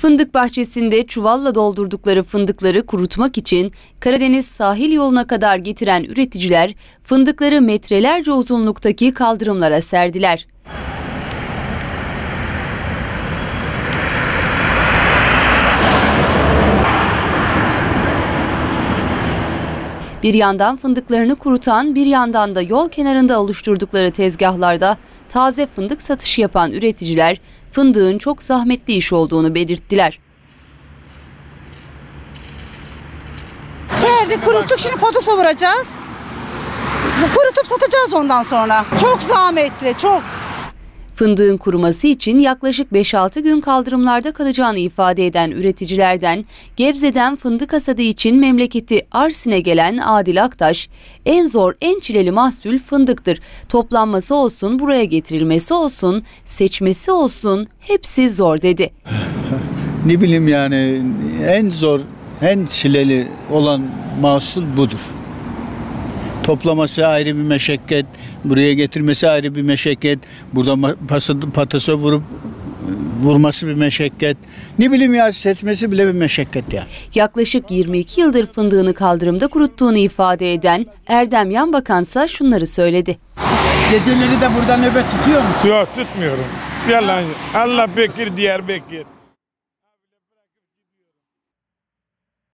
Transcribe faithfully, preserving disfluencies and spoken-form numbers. Fındık bahçesinde çuvalla doldurdukları fındıkları kurutmak için Karadeniz sahil yoluna kadar getiren üreticiler fındıkları metrelerce uzunluktaki kaldırımlara serdiler. Bir yandan fındıklarını kurutan, bir yandan da yol kenarında oluşturdukları tezgahlarda taze fındık satışı yapan üreticiler fındığın çok zahmetli iş olduğunu belirttiler. Serdik, kuruttuk, şimdi potosa vuracağız. Kurutup satacağız ondan sonra. Çok zahmetli, çok. Fındığın kuruması için yaklaşık beş altı gün kaldırımlarda kalacağını ifade eden üreticilerden, Gebze'den fındık hasadı için memleketi Arsin'e gelen Adil Aktaş, en zor, en çileli mahsul fındıktır. Toplanması olsun, buraya getirilmesi olsun, seçmesi olsun, hepsi zor dedi. Ne bileyim yani, en zor, en çileli olan mahsul budur. Toplaması ayrı bir meşakkat, buraya getirmesi ayrı bir meşakkat, burada patasa vurup vurması bir meşakkat. Ne bileyim ya, seçmesi bile bir meşakkat ya. Yaklaşık yirmi iki yıldır fındığını kaldırımda kuruttuğunu ifade eden Erdem Yanbakansa şunları söyledi. Geceleri de burada nöbet tutuyor musun? Yok, tutmuyorum. Yalan. Allah bekir, diğer bekir.